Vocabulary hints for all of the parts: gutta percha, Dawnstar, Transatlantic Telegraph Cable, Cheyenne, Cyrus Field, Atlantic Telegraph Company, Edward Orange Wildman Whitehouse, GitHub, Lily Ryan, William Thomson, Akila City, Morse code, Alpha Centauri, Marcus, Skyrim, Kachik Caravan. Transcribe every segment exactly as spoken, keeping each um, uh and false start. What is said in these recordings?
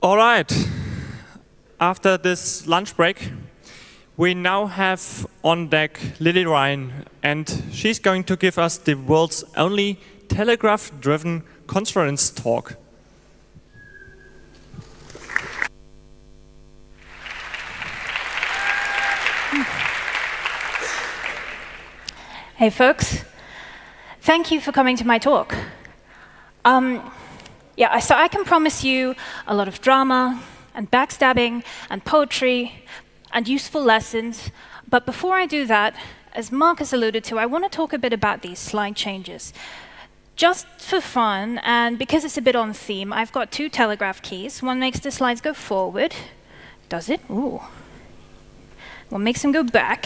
All right, after this lunch break, we now have on deck Lily Ryan, and she's going to give us the world's only telegraph-driven conference talk. Hey folks, thank you for coming to my talk. Um, yeah, so I can promise you a lot of drama and backstabbing and poetry and useful lessons, but before I do that, as Marcus alluded to, I want to talk a bit about these slide changes. Just for fun, and because it's a bit on theme, I've got two telegraph keys. One makes the slides go forward. Does it? Ooh. One makes them go back.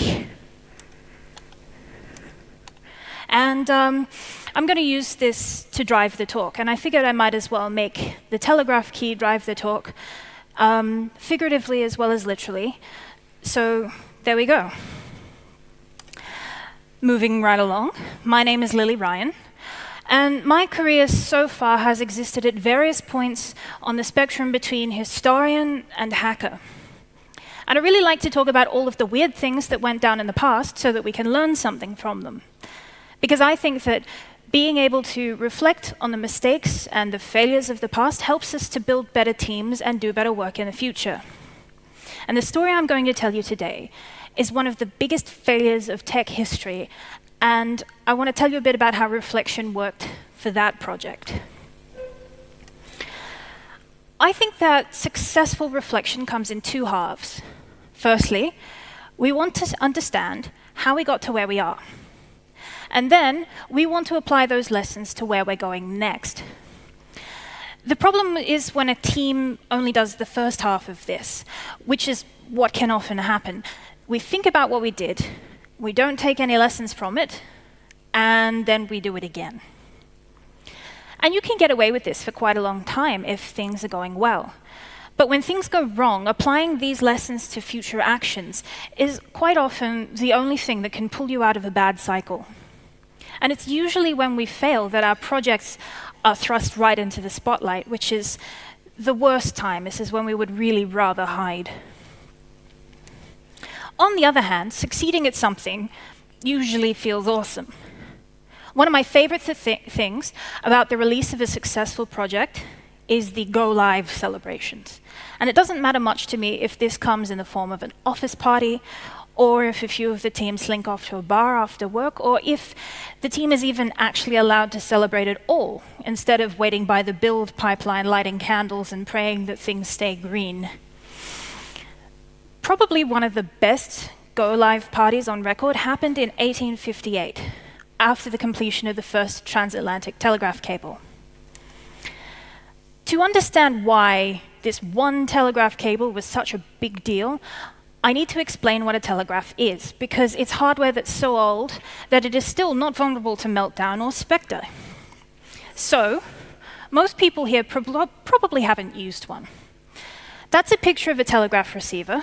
And um, I'm going to use this to drive the talk, and I figured I might as well make the telegraph key drive the talk, um, figuratively as well as literally. So there we go. Moving right along, my name is Lily Ryan, and my career so far has existed at various points on the spectrum between historian and hacker. And I really like to talk about all of the weird things that went down in the past so that we can learn something from them. Because I think that being able to reflect on the mistakes and the failures of the past helps us to build better teams and do better work in the future. And the story I'm going to tell you today is one of the biggest failures of tech history, and I want to tell you a bit about how reflection worked for that project. I think that successful reflection comes in two halves. Firstly, we want to understand how we got to where we are. And then, we want to apply those lessons to where we're going next. The problem is when a team only does the first half of this, which is what can often happen. We think about what we did, we don't take any lessons from it, and then we do it again. And you can get away with this for quite a long time if things are going well. But when things go wrong, applying these lessons to future actions is quite often the only thing that can pull you out of a bad cycle. And it's usually when we fail that our projects are thrust right into the spotlight, which is the worst time. This is when we would really rather hide. On the other hand, succeeding at something usually feels awesome. One of my favorite th- things about the release of a successful project is the go-live celebrations. And it doesn't matter much to me if this comes in the form of an office party, or if a few of the team slink off to a bar after work, or if the team is even actually allowed to celebrate at all, instead of waiting by the build pipeline, lighting candles, and praying that things stay green. Probably one of the best go-live parties on record happened in eighteen fifty-eight, after the completion of the first transatlantic telegraph cable. To understand why this one telegraph cable was such a big deal, I need to explain what a telegraph is, because it's hardware that's so old that it is still not vulnerable to meltdown or spectre. So, most people here prob probably haven't used one. That's a picture of a telegraph receiver.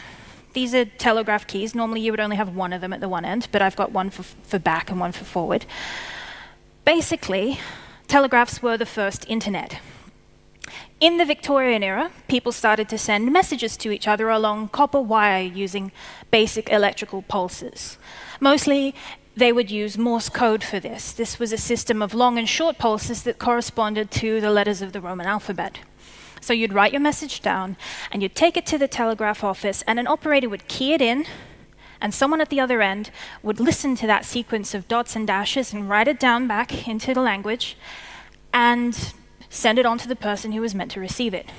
These are telegraph keys. Normally you would only have one of them at the one end, but I've got one for, for back and one for forward. Basically, telegraphs were the first internet. In the Victorian era, people started to send messages to each other along copper wire using basic electrical pulses. Mostly, they would use Morse code for this. This was a system of long and short pulses that corresponded to the letters of the Roman alphabet. So you'd write your message down, and you'd take it to the telegraph office, and an operator would key it in, and someone at the other end would listen to that sequence of dots and dashes and write it down back into the language, and send it on to the person who was meant to receive it.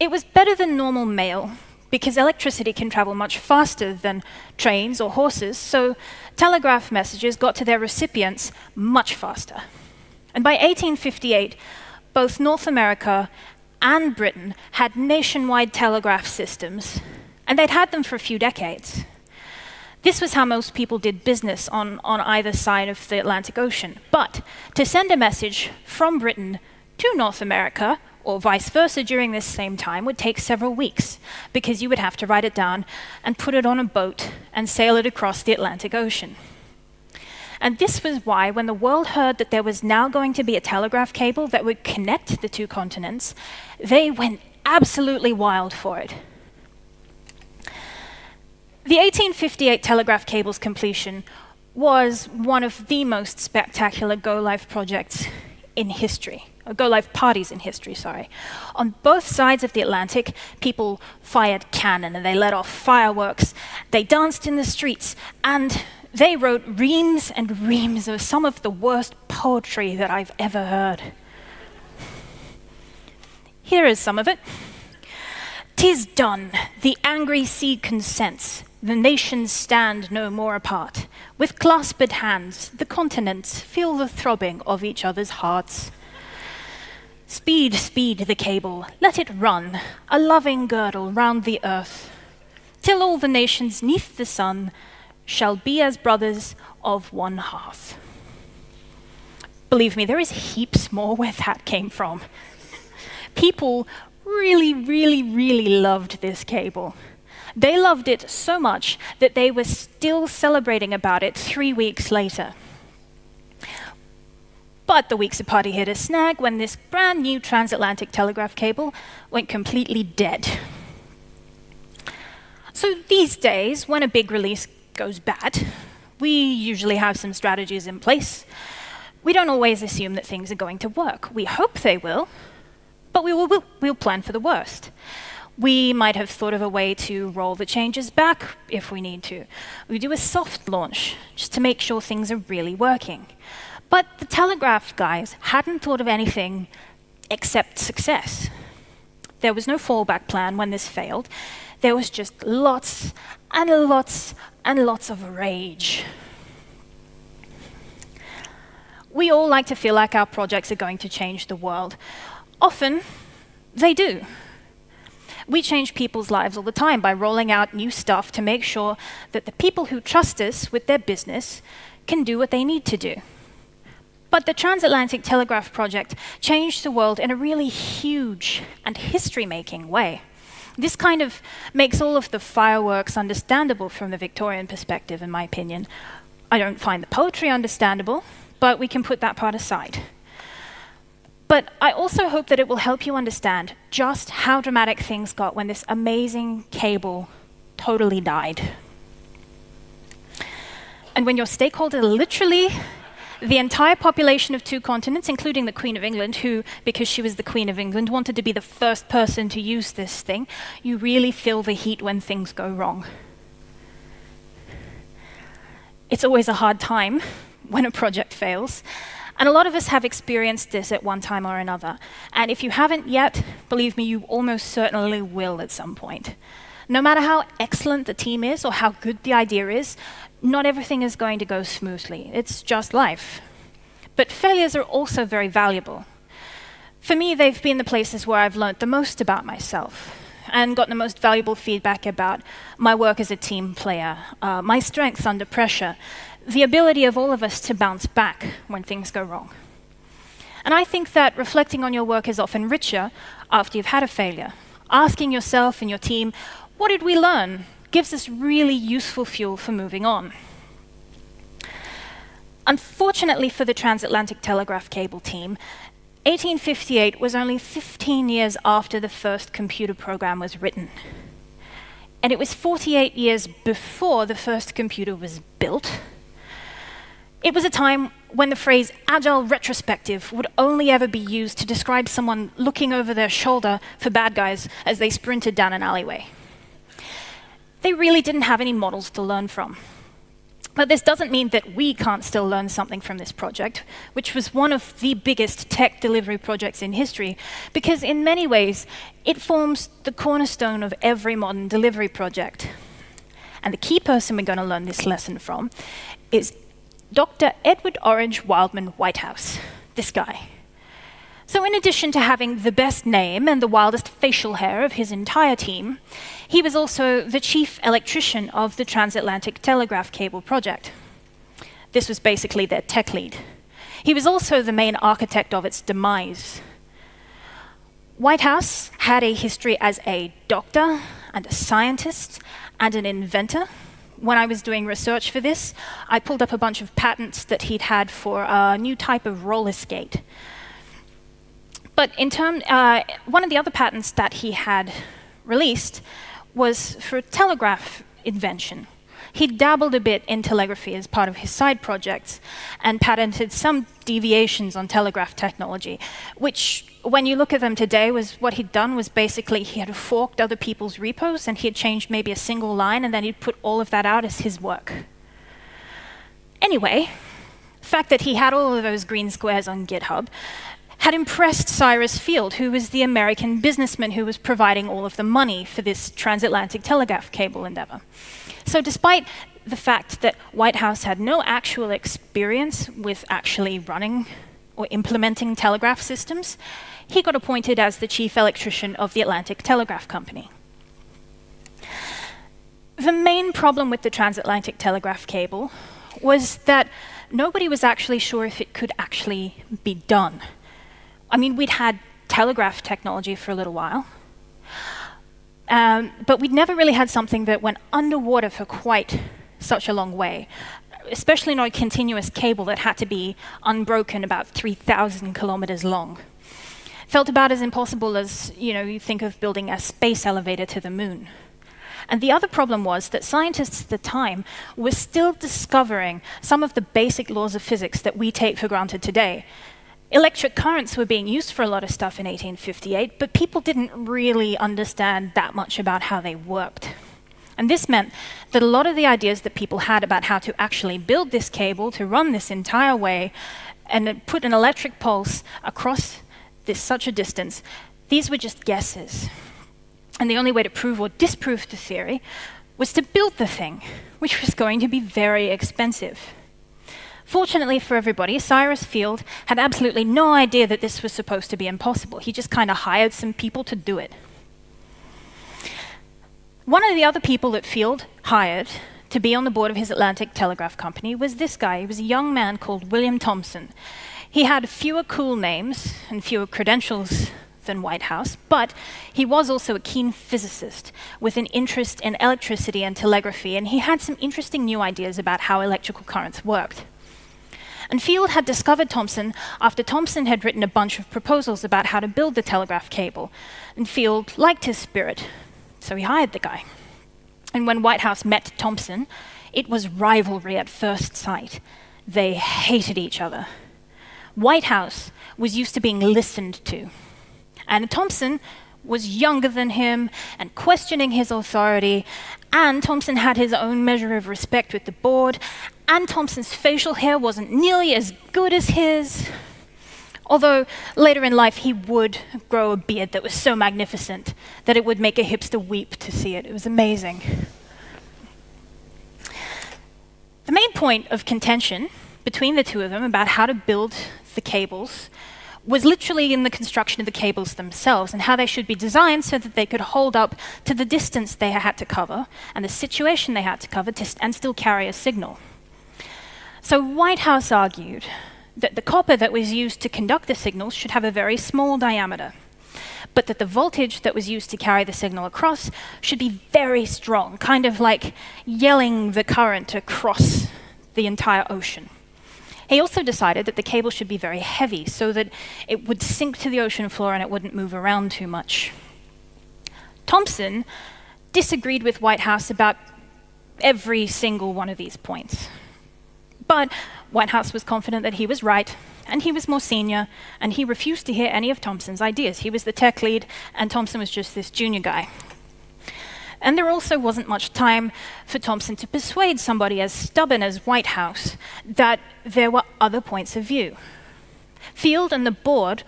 It was better than normal mail, because electricity can travel much faster than trains or horses, so telegraph messages got to their recipients much faster. And by eighteen fifty-eight, both North America and Britain had nationwide telegraph systems, and they'd had them for a few decades. This was how most people did business on, on either side of the Atlantic Ocean. But to send a message from Britain to North America, or vice versa during this same time, would take several weeks, because you would have to write it down and put it on a boat and sail it across the Atlantic Ocean. And this was why, when the world heard that there was now going to be a telegraph cable that would connect the two continents, they went absolutely wild for it. The eighteen fifty-eight telegraph cable's completion was one of the most spectacular go-live projects in history, or go-live parties in history, sorry. On both sides of the Atlantic, people fired cannon and they let off fireworks, they danced in the streets, and they wrote reams and reams of some of the worst poetry that I've ever heard. Here is some of it. "'Tis done, the angry sea consents, the nations stand no more apart. With clasped hands, the continents feel the throbbing of each other's hearts. Speed, speed the cable, let it run, a loving girdle round the earth, till all the nations neath the sun shall be as brothers of one hearth." Believe me, there is heaps more where that came from. People really, really, really loved this cable. They loved it so much that they were still celebrating about it three weeks later. But the Weeksy party hit a snag when this brand new transatlantic telegraph cable went completely dead. So these days, when a big release goes bad, we usually have some strategies in place. We don't always assume that things are going to work. We hope they will, but we will, we'll, we'll plan for the worst. We might have thought of a way to roll the changes back if we need to. We do a soft launch just to make sure things are really working. But the telegraph guys hadn't thought of anything except success. There was no fallback plan when this failed. There was just lots and lots and lots of rage. We all like to feel like our projects are going to change the world. Often, they do. We change people's lives all the time by rolling out new stuff to make sure that the people who trust us with their business can do what they need to do. But the Transatlantic Telegraph Project changed the world in a really huge and history-making way. This kind of makes all of the fireworks understandable from the Victorian perspective, in my opinion. I don't find the poetry understandable, but we can put that part aside. But I also hope that it will help you understand just how dramatic things got when this amazing cable totally died. And when your stakeholder literally the entire population of two continents, including the Queen of England, who, because she was the Queen of England, wanted to be the first person to use this thing, you really feel the heat when things go wrong. It's always a hard time when a project fails. And a lot of us have experienced this at one time or another. And if you haven't yet, believe me, you almost certainly will at some point. No matter how excellent the team is or how good the idea is, not everything is going to go smoothly. It's just life. But failures are also very valuable. For me, they've been the places where I've learned the most about myself and gotten the most valuable feedback about my work as a team player, uh, my strengths under pressure, the ability of all of us to bounce back when things go wrong. And I think that reflecting on your work is often richer after you've had a failure. Asking yourself and your team, what did we learn, gives us really useful fuel for moving on. Unfortunately for the Transatlantic Telegraph Cable team, eighteen fifty-eight was only fifteen years after the first computer program was written. And it was forty-eight years before the first computer was built. It was a time when the phrase agile retrospective would only ever be used to describe someone looking over their shoulder for bad guys as they sprinted down an alleyway. They really didn't have any models to learn from. But this doesn't mean that we can't still learn something from this project, which was one of the biggest tech delivery projects in history, because in many ways, it forms the cornerstone of every modern delivery project. And the key person we're going to learn this lesson from is Doctor Edward Orange Wildman Whitehouse, this guy. So in addition to having the best name and the wildest facial hair of his entire team, he was also the chief electrician of the Transatlantic Telegraph Cable project. This was basically their tech lead. He was also the main architect of its demise. Whitehouse had a history as a doctor and a scientist and an inventor, when I was doing research for this, I pulled up a bunch of patents that he'd had for a new type of roller skate. But in term, uh, one of the other patents that he had released was for a telegraph invention. He dabbled a bit in telegraphy as part of his side projects and patented some deviations on telegraph technology, which when you look at them today was what he'd done was basically he had forked other people's repos and he had changed maybe a single line and then he'd put all of that out as his work. Anyway, the fact that he had all of those green squares on GitHub had impressed Cyrus Field, who was the American businessman who was providing all of the money for this transatlantic telegraph cable endeavor. So despite the fact that Whitehouse had no actual experience with actually running or implementing telegraph systems, he got appointed as the chief electrician of the Atlantic Telegraph Company. The main problem with the transatlantic telegraph cable was that nobody was actually sure if it could actually be done. I mean, we'd had telegraph technology for a little while, um, but we'd never really had something that went underwater for quite such a long way, especially not a continuous cable that had to be unbroken about three thousand kilometers long. Felt about as impossible as, you know, you think of building a space elevator to the moon. And the other problem was that scientists at the time were still discovering some of the basic laws of physics that we take for granted today. Electric currents were being used for a lot of stuff in eighteen fifty-eight, but people didn't really understand that much about how they worked. And this meant that a lot of the ideas that people had about how to actually build this cable, to run this entire way, and put an electric pulse across this such a distance, these were just guesses. And the only way to prove or disprove the theory was to build the thing, which was going to be very expensive. Fortunately for everybody, Cyrus Field had absolutely no idea that this was supposed to be impossible. He just kind of hired some people to do it. One of the other people that Field hired to be on the board of his Atlantic Telegraph Company was this guy. He was a young man called William Thomson. He had fewer cool names and fewer credentials than Whitehouse, but he was also a keen physicist with an interest in electricity and telegraphy, and he had some interesting new ideas about how electrical currents worked. And Field had discovered Thomson after Thomson had written a bunch of proposals about how to build the telegraph cable. And Field liked his spirit, so he hired the guy. And when Whitehouse met Thomson, it was rivalry at first sight. They hated each other. Whitehouse was used to being listened to. And Thomson was younger than him and questioning his authority. And Thomson had his own measure of respect with the board. And Thomson's facial hair wasn't nearly as good as his, although later in life he would grow a beard that was so magnificent that it would make a hipster weep to see it. It was amazing. The main point of contention between the two of them about how to build the cables was literally in the construction of the cables themselves and how they should be designed so that they could hold up to the distance they had to cover and the situation they had to cover to st- and still carry a signal. So Whitehouse argued that the copper that was used to conduct the signals should have a very small diameter, but that the voltage that was used to carry the signal across should be very strong, kind of like yelling the current across the entire ocean. He also decided that the cable should be very heavy so that it would sink to the ocean floor and it wouldn't move around too much. Thomson disagreed with Whitehouse about every single one of these points. But Whitehouse was confident that he was right, and he was more senior, and he refused to hear any of Thomson's ideas. He was the tech lead, and Thomson was just this junior guy. And there also wasn't much time for Thomson to persuade somebody as stubborn as Whitehouse that there were other points of view. Field and the board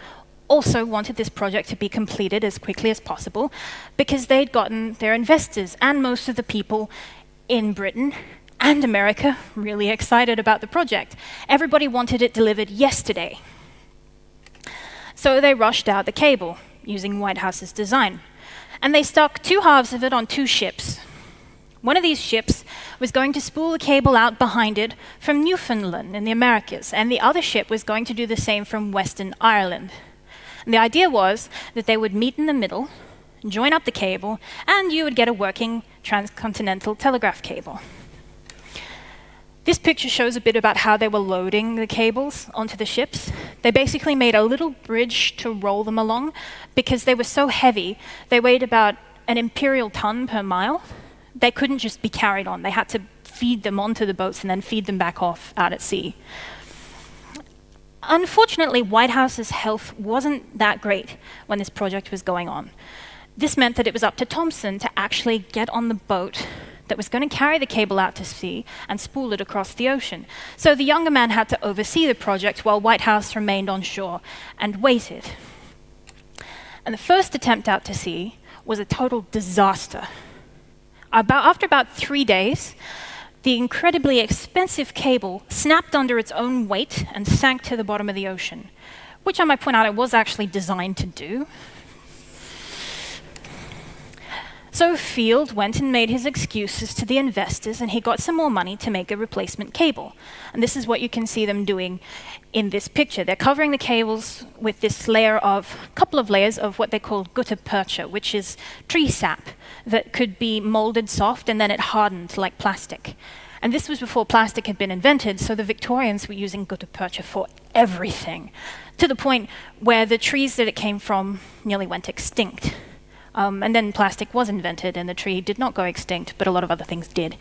also wanted this project to be completed as quickly as possible because they'd gotten their investors and most of the people in Britain and America really excited about the project. Everybody wanted it delivered yesterday. So they rushed out the cable using Whitehouse's design. And they stuck two halves of it on two ships. One of these ships was going to spool the cable out behind it from Newfoundland in the Americas, and the other ship was going to do the same from Western Ireland. And the idea was that they would meet in the middle, join up the cable, and you would get a working transcontinental telegraph cable. This picture shows a bit about how they were loading the cables onto the ships. They basically made a little bridge to roll them along because they were so heavy. They weighed about an imperial ton per mile. They couldn't just be carried on. They had to feed them onto the boats and then feed them back off out at sea. Unfortunately, Whitehouse's health wasn't that great when this project was going on. This meant that it was up to Thomson to actually get on the boat that was going to carry the cable out to sea and spool it across the ocean. So the younger man had to oversee the project while Whitehouse remained on shore and waited. And the first attempt out to sea was a total disaster. About, after about three days, the incredibly expensive cable snapped under its own weight and sank to the bottom of the ocean, which I might point out it was actually designed to do. So Field went and made his excuses to the investors, and he got some more money to make a replacement cable. And this is what you can see them doing in this picture. They're covering the cables with this layer of, couple of layers of what they call gutta percha, which is tree sap that could be molded soft and then it hardened like plastic. And this was before plastic had been invented, so the Victorians were using gutta percha for everything, to the point where the trees that it came from nearly went extinct. Um, and then plastic was invented, and the tree did not go extinct, but a lot of other things did.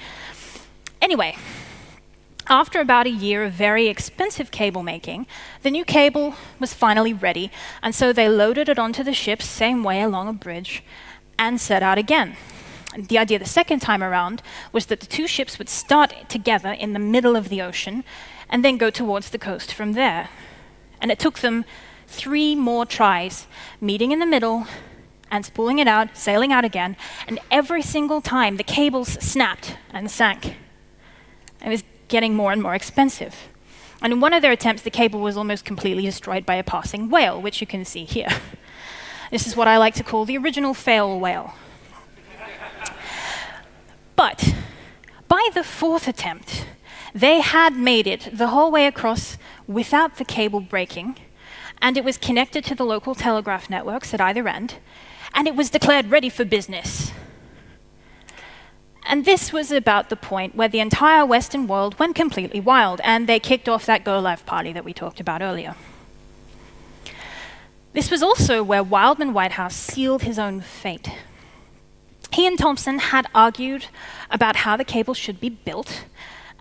Anyway, after about a year of very expensive cable making, the new cable was finally ready, and so they loaded it onto the ship, same way along a bridge, and set out again. And the idea the second time around was that the two ships would start together in the middle of the ocean, and then go towards the coast from there. And it took them three more tries, meeting in the middle, and spooling it out, sailing out again, and every single time the cables snapped and sank. It was getting more and more expensive. And in one of their attempts, the cable was almost completely destroyed by a passing whale, which you can see here. This is what I like to call the original fail whale. But by the fourth attempt, they had made it the whole way across without the cable breaking, and it was connected to the local telegraph networks at either end, and it was declared ready for business. And this was about the point where the entire Western world went completely wild, and they kicked off that Go Live party that we talked about earlier. This was also where Wildman Whitehouse sealed his own fate. He and Thomson had argued about how the cable should be built,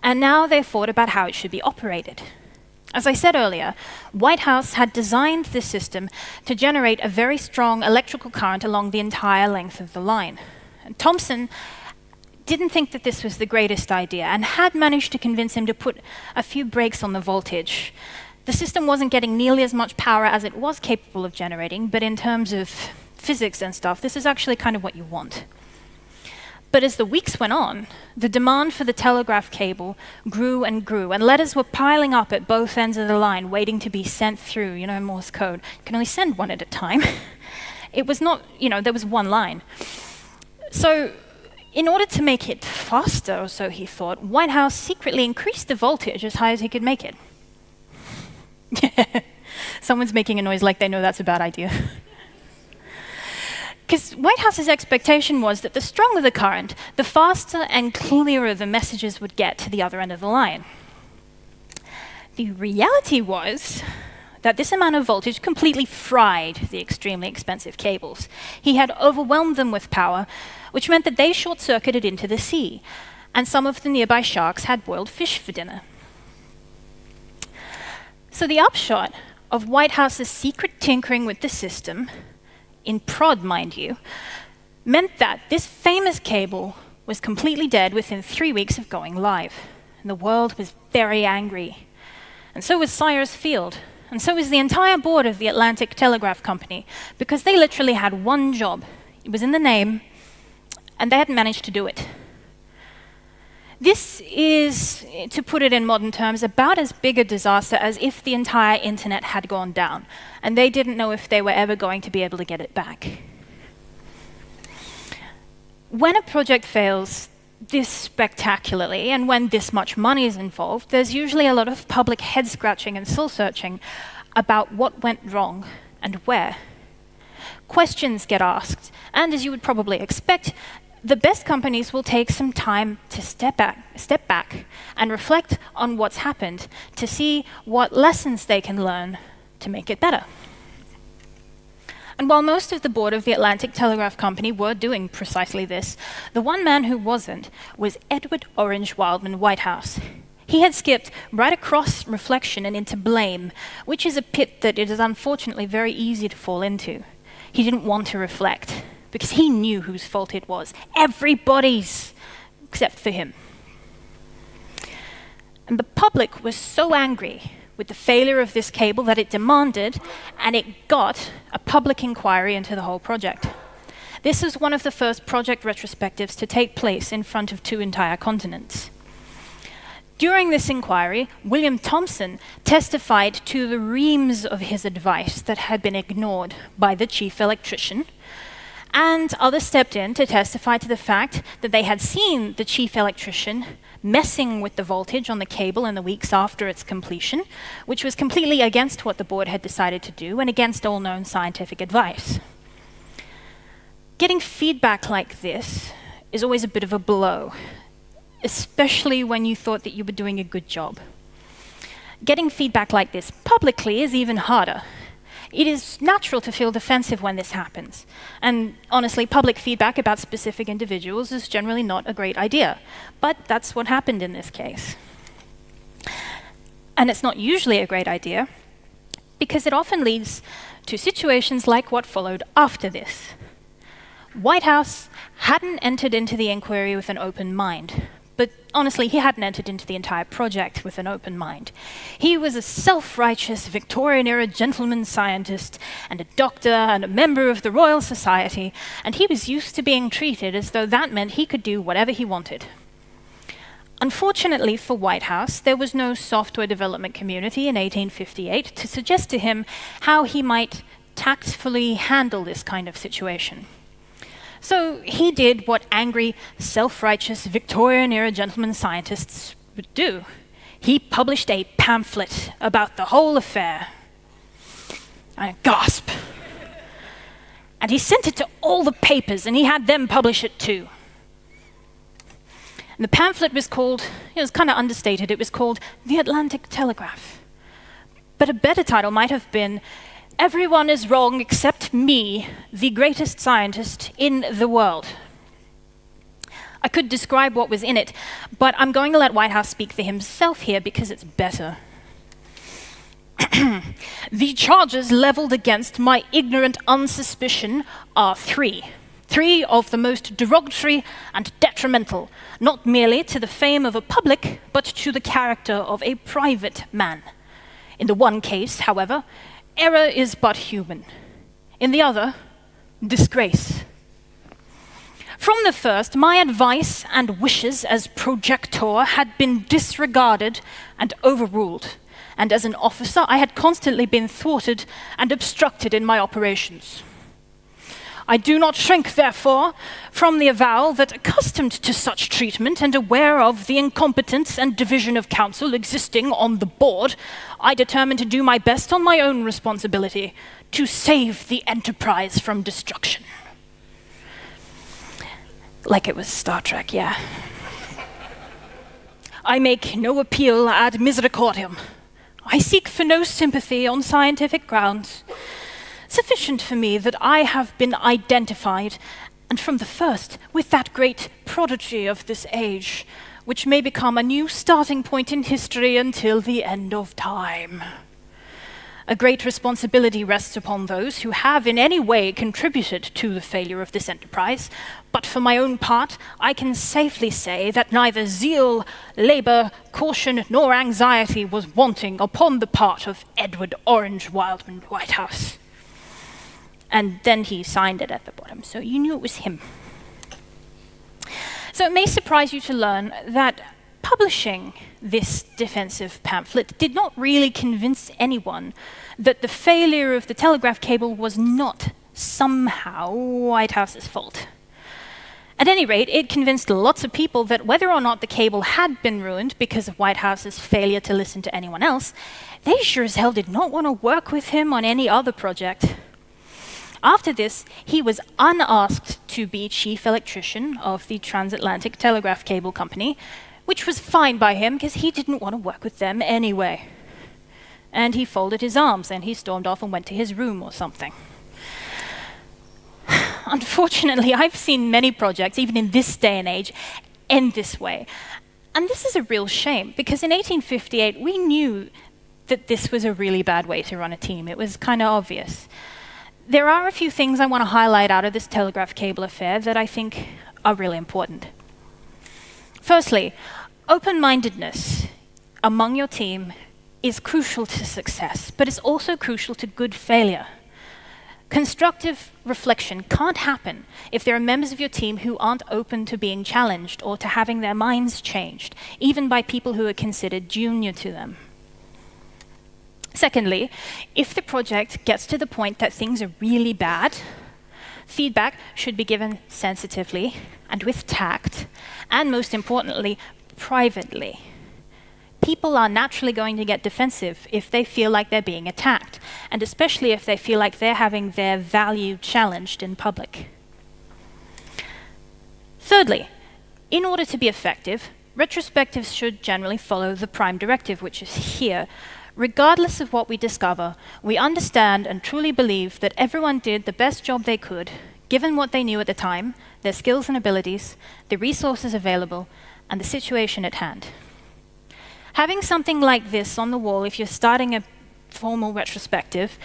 and now they fought about how it should be operated. As I said earlier, Whitehouse had designed this system to generate a very strong electrical current along the entire length of the line. And Thomson didn't think that this was the greatest idea and had managed to convince him to put a few brakes on the voltage. The system wasn't getting nearly as much power as it was capable of generating, but in terms of physics and stuff, this is actually kind of what you want. But as the weeks went on, the demand for the telegraph cable grew and grew, and letters were piling up at both ends of the line, waiting to be sent through, you know, Morse code. You can only send one at a time. It was not, you know, there was one line. So in order to make it faster, or so he thought, Whitehouse secretly increased the voltage as high as he could make it. Someone's making a noise like they know that's a bad idea. Because Whitehouse's expectation was that the stronger the current, the faster and clearer the messages would get to the other end of the line. The reality was that this amount of voltage completely fried the extremely expensive cables. He had overwhelmed them with power, which meant that they short-circuited into the sea, and some of the nearby sharks had boiled fish for dinner. So the upshot of Whitehouse's secret tinkering with the system, in prod, mind you, meant that this famous cable was completely dead within three weeks of going live. And the world was very angry. And so was Cyrus Field. And so was the entire board of the Atlantic Telegraph Company, because they literally had one job. It was in the name, and they hadn't managed to do it. This is, to put it in modern terms, about as big a disaster as if the entire internet had gone down, and they didn't know if they were ever going to be able to get it back. When a project fails this spectacularly, and when this much money is involved, there's usually a lot of public head-scratching and soul-searching about what went wrong and where. Questions get asked, and as you would probably expect, the best companies will take some time to step back, step back and reflect on what's happened to see what lessons they can learn to make it better. And while most of the board of the Atlantic Telegraph Company were doing precisely this, the one man who wasn't was Edward Orange Wildman Whitehouse. He had skipped right across reflection and into blame, which is a pit that it is unfortunately very easy to fall into. He didn't want to reflect, because he knew whose fault it was. Everybody's, except for him. And the public was so angry with the failure of this cable that it demanded, and it got, a public inquiry into the whole project. This is one of the first project retrospectives to take place in front of two entire continents. During this inquiry, William Thomson testified to the reams of his advice that had been ignored by the chief electrician, and others stepped in to testify to the fact that they had seen the chief electrician messing with the voltage on the cable in the weeks after its completion, which was completely against what the board had decided to do and against all known scientific advice. Getting feedback like this is always a bit of a blow, especially when you thought that you were doing a good job. Getting feedback like this publicly is even harder. It is natural to feel defensive when this happens. And honestly, public feedback about specific individuals is generally not a great idea. But that's what happened in this case. And it's not usually a great idea, because it often leads to situations like what followed after this. Whitehouse hadn't entered into the inquiry with an open mind. But honestly, he hadn't entered into the entire project with an open mind. He was a self-righteous Victorian-era gentleman scientist and a doctor and a member of the Royal Society, and he was used to being treated as though that meant he could do whatever he wanted. Unfortunately for Whitehouse, there was no software development community in eighteen fifty-eight to suggest to him how he might tactfully handle this kind of situation. So he did what angry, self-righteous, Victorian-era gentleman scientists would do. He published a pamphlet about the whole affair. I gasp. And he sent it to all the papers, and he had them publish it too. And the pamphlet was called, it was kind of understated, it was called The Atlantic Telegraph. But a better title might have been Everyone is Wrong Except Me, the Greatest Scientist in the World. I could describe what was in it, but I'm going to let Whitehouse speak for himself here because it's better. The charges leveled against my ignorant unsuspicion are three. Three of the most derogatory and detrimental, not merely to the fame of a public, but to the character of a private man. In the one case, however, error is but human. In the other, disgrace. From the first, my advice and wishes as projector had been disregarded and overruled, and as an officer, I had constantly been thwarted and obstructed in my operations. I do not shrink, therefore, from the avowal that, accustomed to such treatment and aware of the incompetence and division of counsel existing on the board, I determined to do my best on my own responsibility to save the enterprise from destruction. Like it was Star Trek, yeah. I make no appeal ad misericordiam. I seek for no sympathy on scientific grounds. Sufficient for me that I have been identified, and from the first, with that great prodigy of this age, which may become a new starting point in history until the end of time. A great responsibility rests upon those who have in any way contributed to the failure of this enterprise, but for my own part, I can safely say that neither zeal, labour, caution, nor anxiety was wanting upon the part of Edward Orange Wildman Whitehouse. And then he signed it at the bottom, so you knew it was him. So it may surprise you to learn that publishing this defensive pamphlet did not really convince anyone that the failure of the telegraph cable was not somehow Whitehouse's fault. At any rate, it convinced lots of people that whether or not the cable had been ruined because of Whitehouse's failure to listen to anyone else, they sure as hell did not want to work with him on any other project. After this, he was unasked to be chief electrician of the Transatlantic Telegraph Cable Company, which was fine by him because he didn't want to work with them anyway. And he folded his arms and he stormed off and went to his room or something. Unfortunately, I've seen many projects, even in this day and age, end this way. And this is a real shame, because in eighteen fifty-eight, we knew that this was a really bad way to run a team. It was kind of obvious. There are a few things I want to highlight out of this telegraph cable affair that I think are really important. Firstly, open-mindedness among your team is crucial to success, but it's also crucial to good failure. Constructive reflection can't happen if there are members of your team who aren't open to being challenged or to having their minds changed, even by people who are considered junior to them. Secondly, if the project gets to the point that things are really bad, feedback should be given sensitively and with tact, and most importantly, privately. People are naturally going to get defensive if they feel like they're being attacked, and especially if they feel like they're having their value challenged in public. Thirdly, in order to be effective, retrospectives should generally follow the prime directive, which is here. Regardless of what we discover, we understand and truly believe that everyone did the best job they could, given what they knew at the time, their skills and abilities, the resources available, and the situation at hand. Having something like this on the wall, if you're starting a formal retrospective,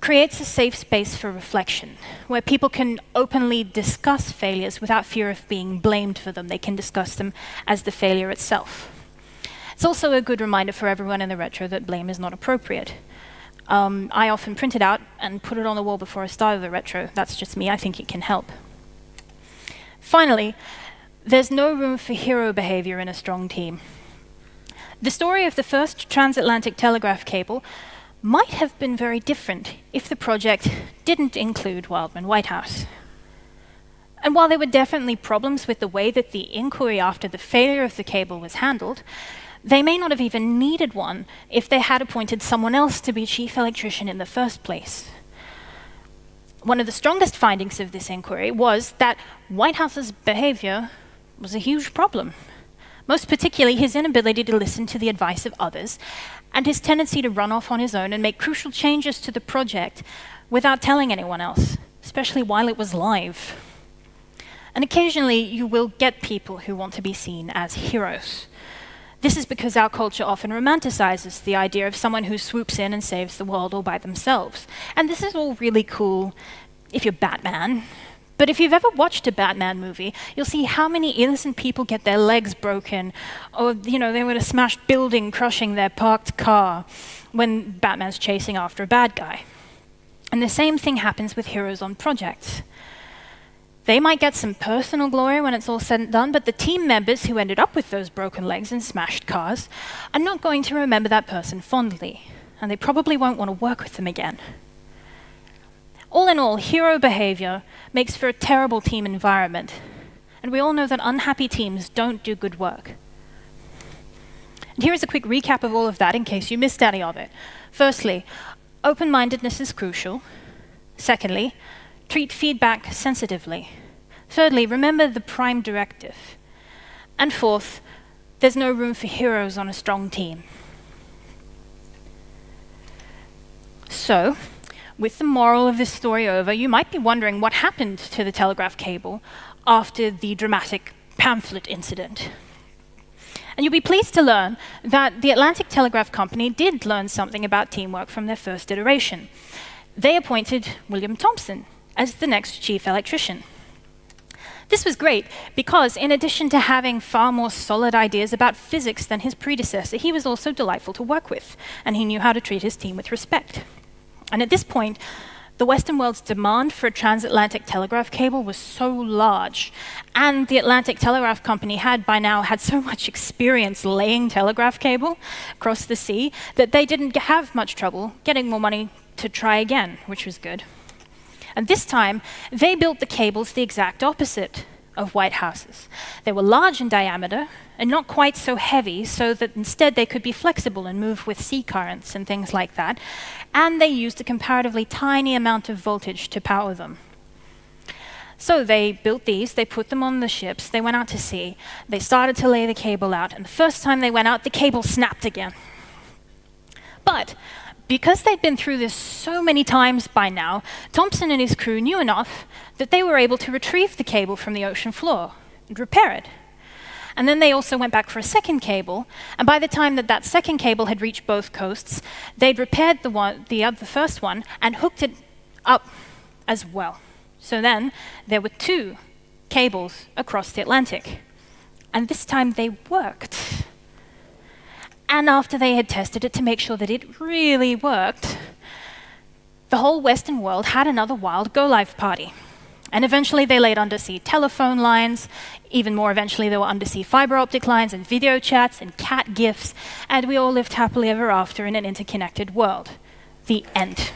creates a safe space for reflection, where people can openly discuss failures without fear of being blamed for them. They can discuss them as the failure itself. It's also a good reminder for everyone in the retro that blame is not appropriate. Um, I often print it out and put it on the wall before I started the retro. That's just me. I think it can help. Finally, there's no room for hero behavior in a strong team. The story of the first transatlantic telegraph cable might have been very different if the project didn't include Wildman Whitehouse. And while there were definitely problems with the way that the inquiry after the failure of the cable was handled, they may not have even needed one if they had appointed someone else to be chief electrician in the first place. One of the strongest findings of this inquiry was that Whitehouse's behavior was a huge problem. Most particularly, his inability to listen to the advice of others and his tendency to run off on his own and make crucial changes to the project without telling anyone else, especially while it was live. And occasionally, you will get people who want to be seen as heroes. This is because our culture often romanticizes the idea of someone who swoops in and saves the world all by themselves. And this is all really cool if you're Batman. But if you've ever watched a Batman movie, you'll see how many innocent people get their legs broken, or you know, they were in a smashed building crushing their parked car when Batman's chasing after a bad guy. And the same thing happens with heroes on projects. They might get some personal glory when it's all said and done, but the team members who ended up with those broken legs and smashed cars are not going to remember that person fondly, and they probably won't want to work with them again. All in all, hero behavior makes for a terrible team environment, and we all know that unhappy teams don't do good work. And here is a quick recap of all of that in case you missed any of it. Firstly, open-mindedness is crucial. Secondly, treat feedback sensitively. Thirdly, remember the prime directive. And fourth, there's no room for heroes on a strong team. So, with the moral of this story over, you might be wondering what happened to the telegraph cable after the dramatic pamphlet incident. And you'll be pleased to learn that the Atlantic Telegraph Company did learn something about teamwork from their first iteration. They appointed William Thomson as the next chief electrician. This was great because, in addition to having far more solid ideas about physics than his predecessor, he was also delightful to work with, and he knew how to treat his team with respect. And at this point, the Western world's demand for a transatlantic telegraph cable was so large, and the Atlantic Telegraph Company had by now had so much experience laying telegraph cable across the sea that they didn't have much trouble getting more money to try again, which was good. And this time, they built the cables the exact opposite, of Whitehouses. They were large in diameter and not quite so heavy, so that instead they could be flexible and move with sea currents and things like that, and they used a comparatively tiny amount of voltage to power them. So they built these, they put them on the ships, they went out to sea, they started to lay the cable out, and the first time they went out, the cable snapped again. But because they'd been through this so many times by now, Thomson and his crew knew enough that they were able to retrieve the cable from the ocean floor and repair it. And then they also went back for a second cable, and by the time that that second cable had reached both coasts, they'd repaired the, one, the, other, the first one and hooked it up as well. So then there were two cables across the Atlantic, and this time they worked. And after they had tested it to make sure that it really worked, the whole Western world had another wild go-live party. And eventually they laid undersea telephone lines, even more eventually there were undersea fiber optic lines and video chats and cat GIFs, and we all lived happily ever after in an interconnected world. The end.